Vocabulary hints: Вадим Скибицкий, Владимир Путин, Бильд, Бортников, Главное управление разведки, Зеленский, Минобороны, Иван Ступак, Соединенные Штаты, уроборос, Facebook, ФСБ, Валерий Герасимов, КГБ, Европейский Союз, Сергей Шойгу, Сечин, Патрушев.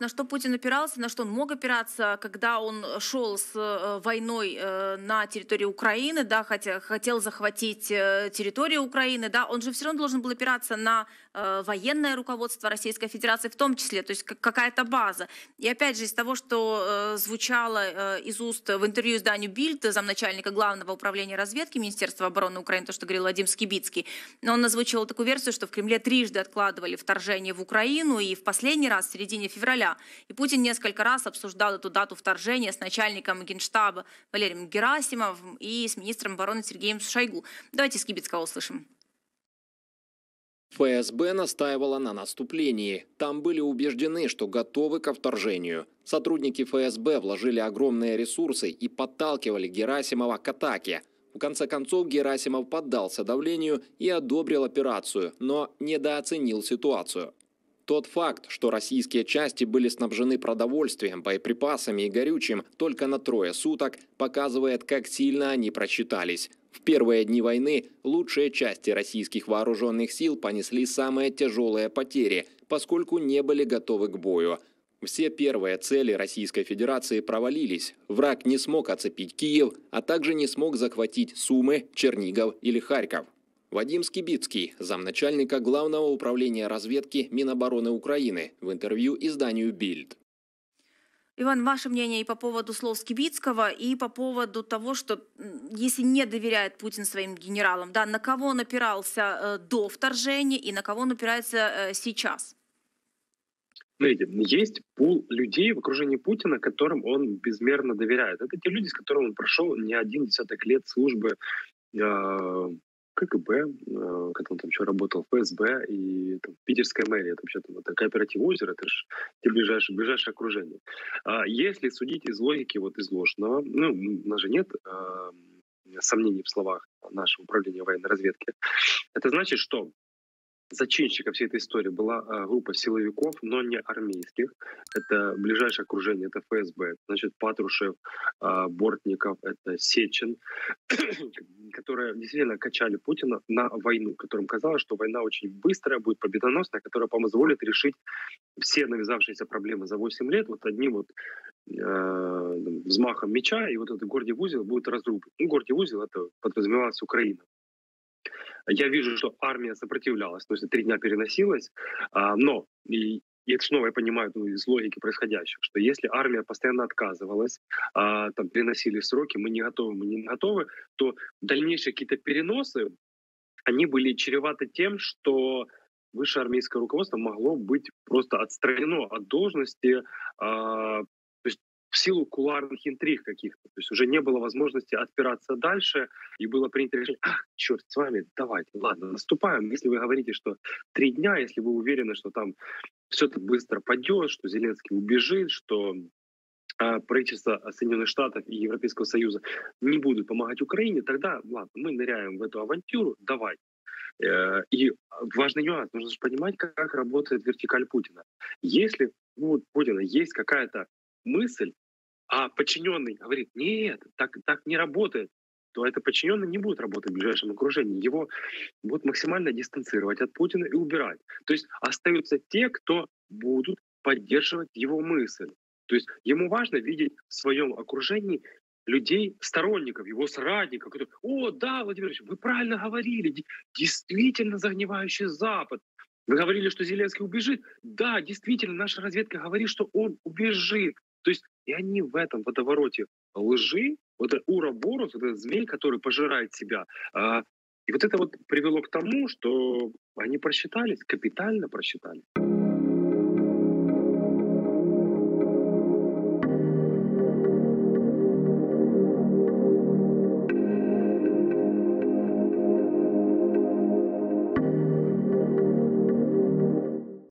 На что Путин опирался, на что он мог опираться, когда он шел с войной на территории Украины, да, хотя хотел захватить территорию Украины, да, он же все равно должен был опираться на военное руководство Российской Федерации в том числе, то есть какая-то база. И опять же из того, что звучало из уст в интервью изданию Бильд замначальника Главного управления разведки Министерства обороны Украины, то, что говорил Вадим Скибицкий, он озвучивал такую версию, что в Кремле трижды откладывали вторжение в Украину, и в последний раз в середине февраля. И Путин несколько раз обсуждал эту дату вторжения с начальником Генштаба Валерием Герасимовым и с министром обороны Сергеем Шойгу. Давайте Скибицкого услышим. ФСБ настаивала на наступлении. Там были убеждены, что готовы ко вторжению. Сотрудники ФСБ вложили огромные ресурсы и подталкивали Герасимова к атаке. В конце концов, Герасимов поддался давлению и одобрил операцию, но недооценил ситуацию. Тот факт, что российские части были снабжены продовольствием, боеприпасами и горючим только на 3 суток, показывает, как сильно они просчитались. В первые дни войны лучшие части российских вооруженных сил понесли самые тяжелые потери, поскольку не были готовы к бою. Все первые цели Российской Федерации провалились. Враг не смог оцепить Киев, а также не смог захватить Сумы, Чернигов или Харьков. Вадим Скибицкий, замначальника Главного управления разведки Минобороны Украины, в интервью изданию «Бильд». Иван, ваше мнение и по поводу слов Скибицкого, и по поводу того, что если не доверяет Путин своим генералам, да, на кого он опирался до вторжения и на кого он опирается сейчас? Смотрите, есть пул людей в окружении Путина, которым он безмерно доверяет. Это те люди, с которыми он прошел не один десяток лет службы КГБ, когда он там еще работал, ФСБ и там, питерская мэрия, это вообще там, это кооператив «Озеро», это же те ближайшее окружение. Если судить из логики вот изложенного, ну, у нас же нет сомнений в словах нашего управления военной разведки, это значит, что зачинщиком всей этой истории была группа силовиков, но не армейских. Это ближайшее окружение, это ФСБ. Значит, Патрушев, Бортников, это Сечин, которые действительно качали Путина на войну, которым казалось, что война очень быстрая, будет победоносная, которая позволит решить все навязавшиеся проблемы за 8 лет вот одним вот взмахом меча, и вот этот гордий узел будет разрублен. Ну, гордий узел — это подразумевалась Украина. Я вижу, что армия сопротивлялась, то есть 3 дня переносилась, но, и это снова я понимаю из логики происходящего, что если армия постоянно отказывалась, там переносили сроки, мы не готовы, то дальнейшие какие-то переносы, они были чреваты тем, что высшее армейское руководство могло быть просто отстранено от должности, в силу кулуарных интриг каких-то. То есть уже не было возможности отпираться дальше, и было принято решение: ах, черт с вами, давайте, ладно, наступаем. Если вы говорите, что 3 дня, если вы уверены, что там все так быстро пойдет, что Зеленский убежит, что правительство Соединенных Штатов и Европейского Союза не будут помогать Украине, тогда, ладно, мы ныряем в эту авантюру, давай. И важный нюанс, нужно же понимать, как работает вертикаль Путина. Если у Путина есть какая-то мысль, а подчиненный говорит: нет, так не работает, то это подчиненный не будет работать в ближайшем окружении. Его будут максимально дистанцировать от Путина и убирать. То есть остаются те, кто будут поддерживать его мысль. То есть ему важно видеть в своем окружении людей, сторонников, его соратников, которые: о, да, Владимир Ильич, вы правильно говорили, действительно загнивающий Запад. Вы говорили, что Зеленский убежит. Да, действительно, наша разведка говорит, что он убежит. То есть и они в этом водовороте лжи, вот этот уроборос, вот этот змей, который пожирает себя. И вот это вот привело к тому, что они просчитались, капитально просчитались.